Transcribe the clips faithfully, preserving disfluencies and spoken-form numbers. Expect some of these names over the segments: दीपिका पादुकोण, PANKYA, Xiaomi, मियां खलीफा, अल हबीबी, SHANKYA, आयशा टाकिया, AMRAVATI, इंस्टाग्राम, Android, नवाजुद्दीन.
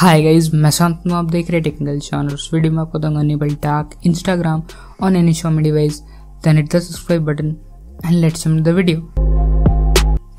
Hi guys, मैं शांतनु, आप देख रहे टेक्निकल चैनल। इस वीडियो में आपको दूंगा enable tag इंस्टाग्राम on any Xiaomi device, then hit the subscribe button and let's start the video.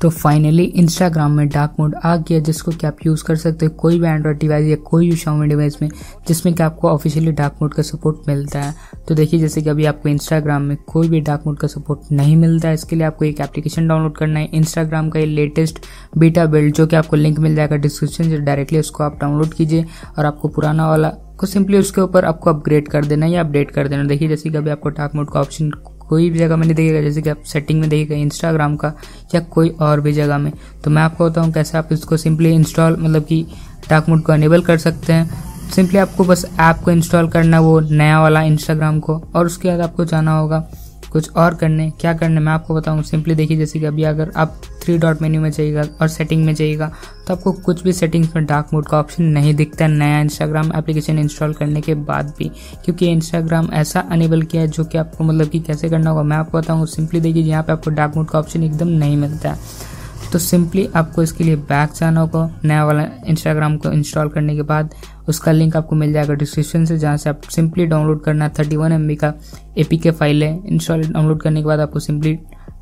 तो फाइनली इंस्टाग्राम में डार्क मोड आ गया, जिसको कि आप यूज़ कर सकते हो कोई भी एंड्रॉयड डिवाइस या कोई भी Xiaomi डिवाइस में, जिसमें कि आपको ऑफिशियली डार्क मोड का सपोर्ट मिलता है। तो देखिए, जैसे कि अभी आपको इंस्टाग्राम में कोई भी डार्क मोड का सपोर्ट नहीं मिलता है। इसके लिए आपको एक एप्लीकेशन डाउनलोड करना है, इंस्टाग्राम का ये लेटेस्ट बीटा बिल्ड, जो कि आपको लिंक मिल जाएगा डिस्क्रिप्शन से, डायरेक्टली उसको आप डाउनलोड कीजिए और आपको पुराना वाला को सिंपली उसके ऊपर आपको अपग्रेड कर देना या अपडेट कर देना। देखिए, जैसे कि अभी आपको डार्क मोड का ऑप्शन कोई भी जगह में नहीं देखिएगा, जैसे कि आप सेटिंग में देखिएगा इंस्टाग्राम का या कोई और भी जगह में। तो मैं आपको बताऊँ कैसे आप इसको सिंपली इंस्टॉल, मतलब कि डार्क मोड को अनेबल कर सकते हैं। सिंपली आपको बस ऐप को इंस्टॉल करना, वो नया वाला इंस्टाग्राम को, और उसके बाद आपको जाना होगा कुछ और करने। क्या करने मैं आपको बताऊँ, सिंपली देखिए, जैसे कि अभी अगर आप थ्री डॉट मेन्यू में जाइएगा और सेटिंग में जाइएगा तो आपको कुछ भी सेटिंग्स में डार्क मोड का ऑप्शन नहीं दिखता है, नया इंस्टाग्राम एप्लीकेशन इंस्टॉल करने के बाद भी, क्योंकि इंस्टाग्राम ऐसा अनेबल किया है, जो कि आपको मतलब कि कैसे करना होगा मैं आपको बताऊँ। सिंपली देखिए, यहाँ पर आपको डार्क मोड का ऑप्शन एकदम नहीं मिलता है। तो सिंपली आपको इसके लिए बैक जाना होगा, नया वाला इंस्टाग्राम को इंस्टॉल करने के बाद। उसका लिंक आपको मिल जाएगा डिस्क्रिप्शन से, जहाँ से आप सिंपली डाउनलोड करना है। थर्टी वन एम बी का ए पी के फाइल है। इंस्टॉल डाउनलोड करने के बाद आपको सिंपली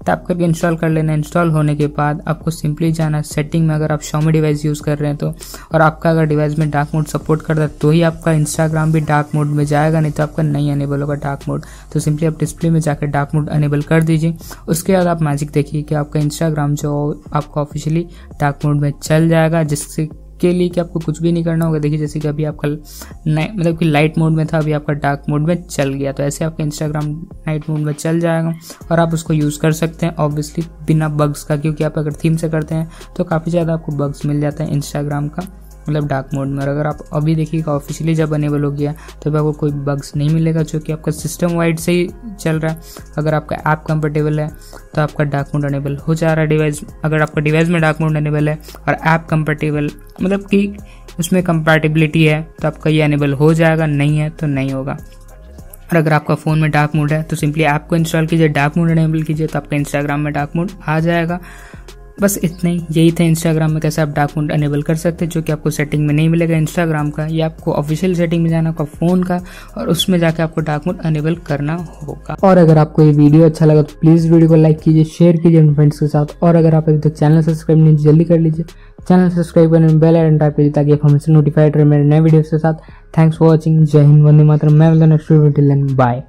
टैप करके इंस्टॉल कर लेना। इंस्टॉल होने के बाद आपको सिंपली जाना है सेटिंग में, अगर आप Xiaomi डिवाइस यूज़ कर रहे हैं तो, और आपका अगर डिवाइस में डार्क मोड सपोर्ट करता है तो ही आपका इंस्टाग्राम भी डार्क मोड में जाएगा, नहीं तो आपका नहीं अनेबल होगा डार्क मोड। तो सिंपली आप डिस्प्ले में जाकर डार्क मोड अनेबल कर दीजिए। उसके बाद आप मैजिक देखिए कि आपका इंस्टाग्राम जो आपका ऑफिशियली डार्क मोड में चल जाएगा, जिससे के लिए कि आपको कुछ भी नहीं करना होगा। देखिए, जैसे कि अभी आपका नाइट, मतलब कि लाइट मोड में था, अभी आपका डार्क मोड में चल गया। तो ऐसे आपका इंस्टाग्राम नाइट मोड में चल जाएगा और आप उसको यूज़ कर सकते हैं ऑब्वियसली बिना बग्स का, क्योंकि आप अगर थीम से करते हैं तो काफ़ी ज़्यादा आपको बग्स मिल जाता है इंस्टाग्राम का, मतलब डार्क मोड में। और अगर आप अभी देखिएगा ऑफिशियली जब अनेबल हो गया तो आपको कोई बग्स नहीं मिलेगा, जो कि आपका सिस्टम वाइड से ही चल रहा है। अगर आपका ऐप कंपेटेबल है तो आपका डार्क मोड अनेबल हो जा रहा है डिवाइस, अगर आपका डिवाइस में डार्क मोड अनेबल है और ऐप कंपेटेबल, मतलब कि उसमें कंपेटेबिलिटी है, तो आपका ये अनेबल हो जाएगा, नहीं है तो नहीं होगा। और अगर आपका फ़ोन में डार्क मोड है तो सिंपली ऐप को इंस्टॉल कीजिए, डार्क मोड अनेबल कीजिए, तो आपका इंस्टाग्राम में डार्क मोड आ जाएगा। बस इतना ही, यही था इंस्टाग्राम में कैसे आप डार्क मोड अनेबल कर सकते हैं, जो कि आपको सेटिंग में नहीं मिलेगा इंस्टाग्राम का। ये आपको ऑफिशियल सेटिंग में जाना होगा फ़ोन का, और उसमें जाके आपको डार्क मोड अनेबल करना होगा। और अगर आपको ये वीडियो अच्छा लगा तो प्लीज़ वीडियो को लाइक कीजिए, शेयर कीजिए अपने फ्रेंड्स के साथ। और अगर आप अभी तक चैनल सब्सक्राइब नहीं, जल्दी कर लीजिए चैनल सब्सक्राइब करने में बेल आइकन टाइप कीजिए, ताकि आप हमसे नोटिफाइड रहे मेरे नए वीडियोज़ के साथ। थैंक्स फॉर वॉचिंग, जय हिंद, वंदे मातरम। मैं मिलता हूं next video, till then bye.